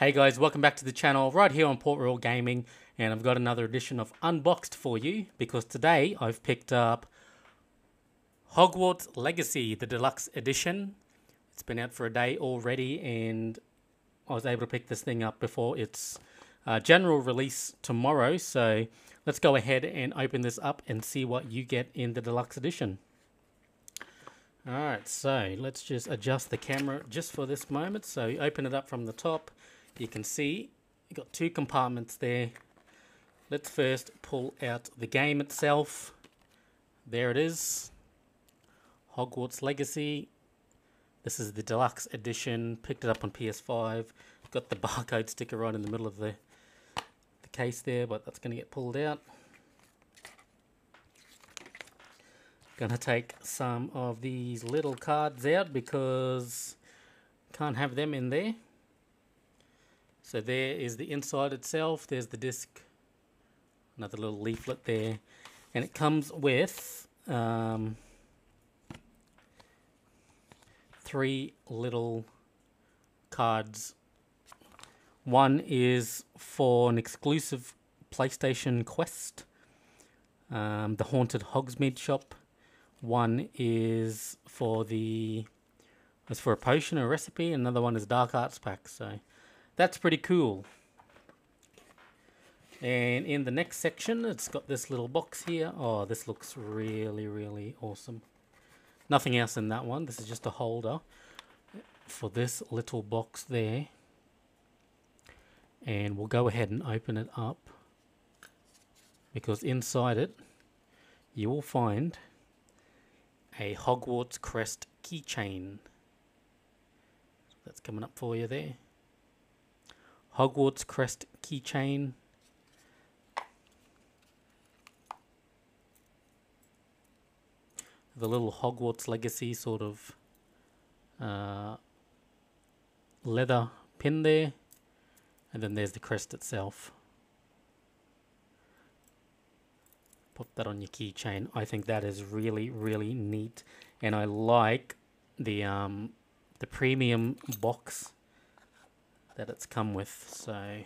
Hey guys, welcome back to the channel right here on Port Royal Gaming, and I've got another edition of Unboxed for you because today I've picked up Hogwarts Legacy, the Deluxe Edition. It's been out for a day already and I was able to pick this thing up before its general release tomorrow. So let's go ahead and open this up and see what you get in the Deluxe Edition. Alright, so let's just adjust the camera just for this moment. So you open it up from the top. You can see you've got two compartments there. Let's first pull out the game itself. There it is. Hogwarts Legacy. This is the Deluxe Edition. Picked it up on PS5. Got the barcode sticker right in the middle of the case there, but that's going to get pulled out. Going to take some of these little cards out because can't have them in there. So there is the inside itself. There's the disc. Another little leaflet there. And it comes with three little cards. One is for an exclusive PlayStation Quest, the Haunted Hogsmeade shop. One is for a potion or recipe. Another one is Dark Arts pack. So that's pretty cool. And in the next section, it's got this little box here. Oh, this looks really, really awesome. Nothing else in that one. This is just a holder for this little box there. And we'll go ahead and open it up, because inside it, you will find a Hogwarts crest keychain. That's coming up for you there. Hogwarts crest keychain. The little Hogwarts Legacy sort of leather pin there. And then there's the crest itself. Pop that on your keychain. I think that is really, really neat. And I like the premium box that it's come with, so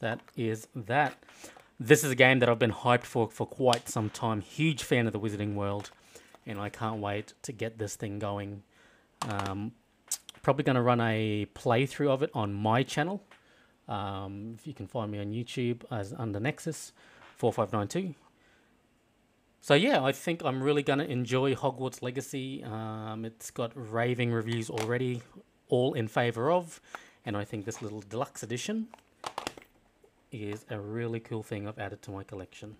that is that. This is a game that I've been hyped for quite some time. Huge fan of the Wizarding World, and I can't wait to get this thing going. Probably going to run a playthrough of it on my channel. If you can find me on YouTube as under Nexus 4592. So yeah, I think I'm really going to enjoy Hogwarts Legacy. It's got raving reviews already, all in favor of. And I think this little Deluxe Edition is a really cool thing I've added to my collection.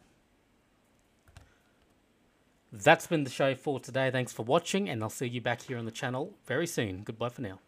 That's been the show for today. Thanks for watching, and I'll see you back here on the channel very soon. Goodbye for now.